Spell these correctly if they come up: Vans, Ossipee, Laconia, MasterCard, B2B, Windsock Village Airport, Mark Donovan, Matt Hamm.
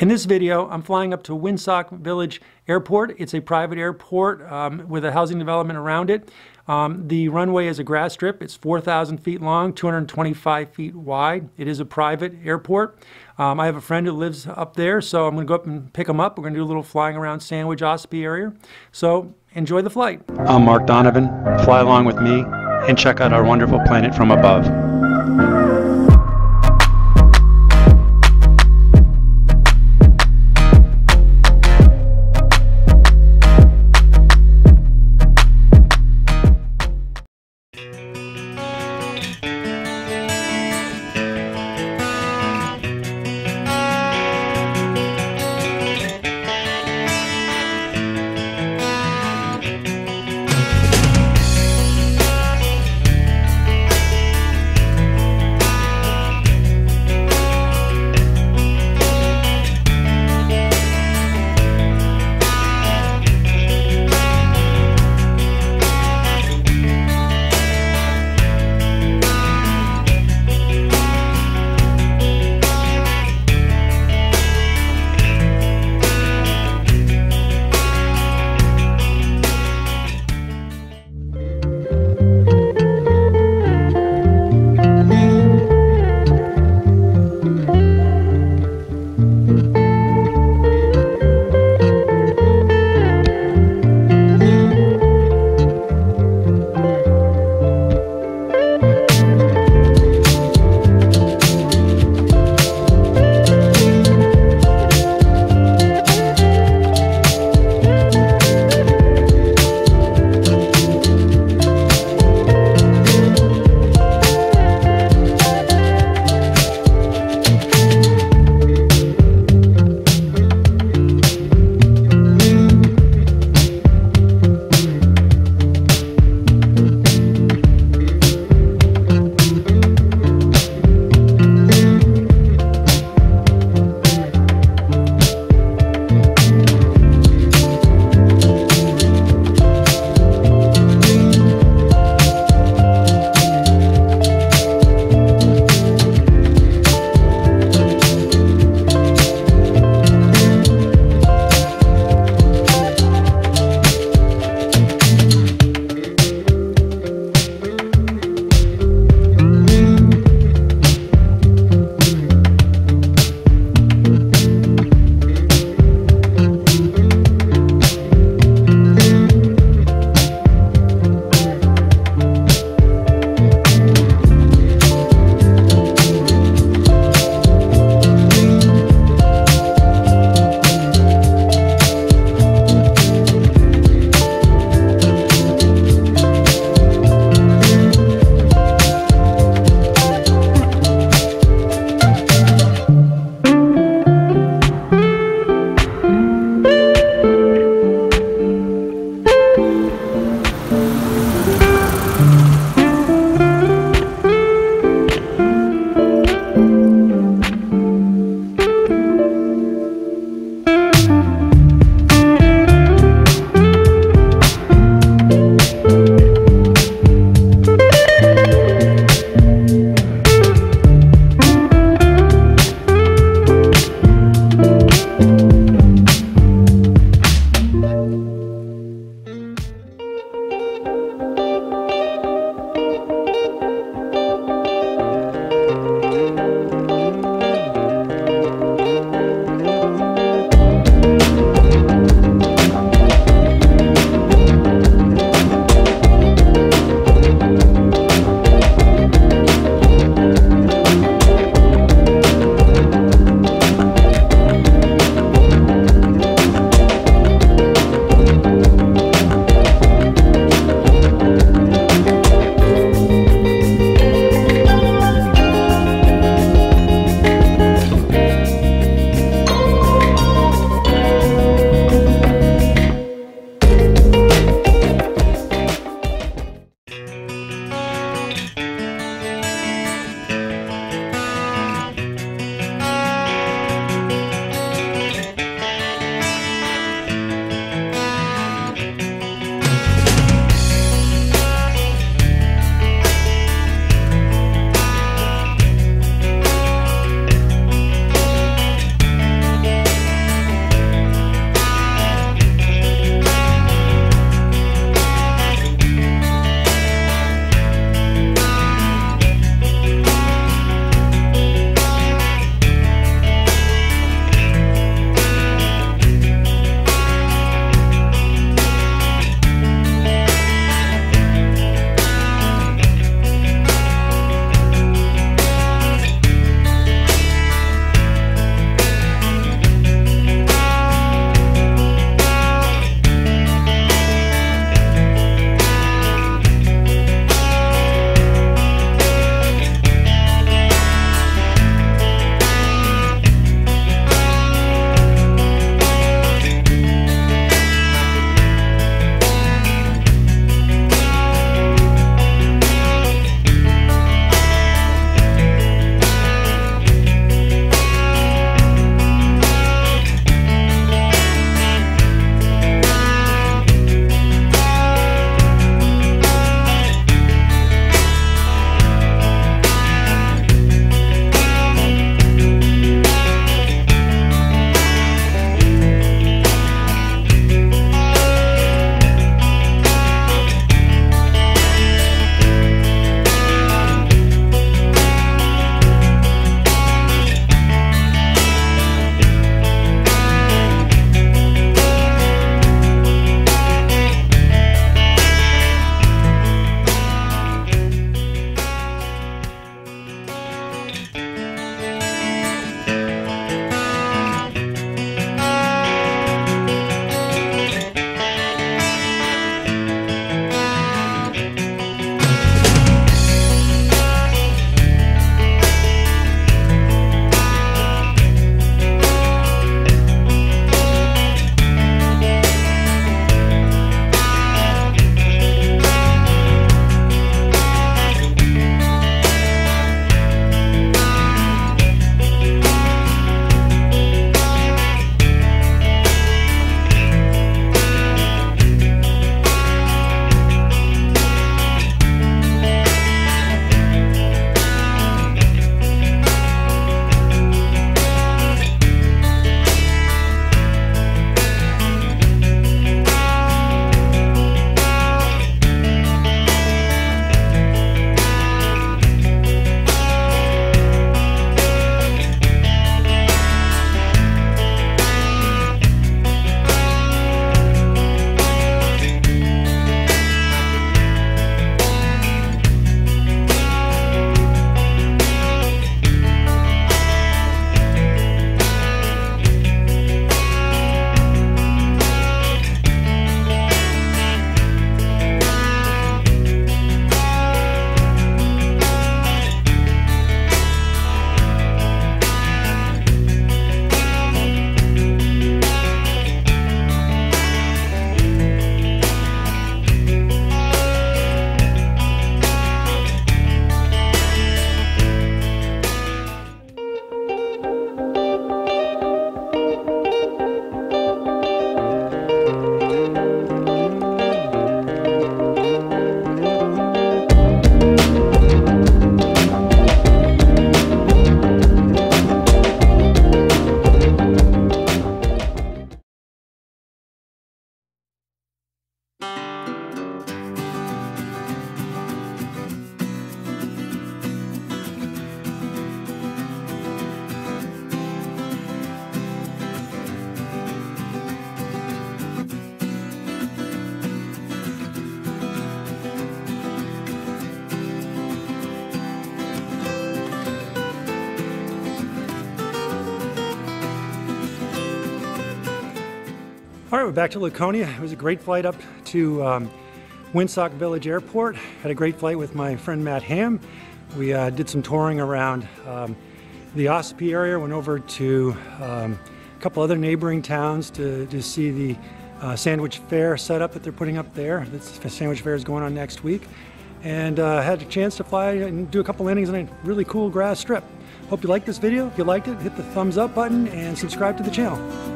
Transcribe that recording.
In this video, I'm flying up to Windsock Village Airport. It's a private airport with a housing development around it. The runway is a grass strip. It's 4,000 feet long, 225 feet wide. It is a private airport. I have a friend who lives up there, so I'm going to go up and pick him up. We're going to do a little flying around Sandwich, Ossipee area. So enjoy the flight. I'm Mark Donovan. Fly along with me and check out our wonderful planet from above. All right, we're back to Laconia. It was a great flight up to Windsock Village Airport. Had a great flight with my friend Matt Hamm. We did some touring around the Ossipee area, went over to a couple other neighboring towns to see the sandwich fair setup that they're putting up there. This sandwich fair is going on next week. And had a chance to fly and do a couple landings on a really cool grass strip. Hope you liked this video. If you liked it, hit the thumbs up button and subscribe to the channel.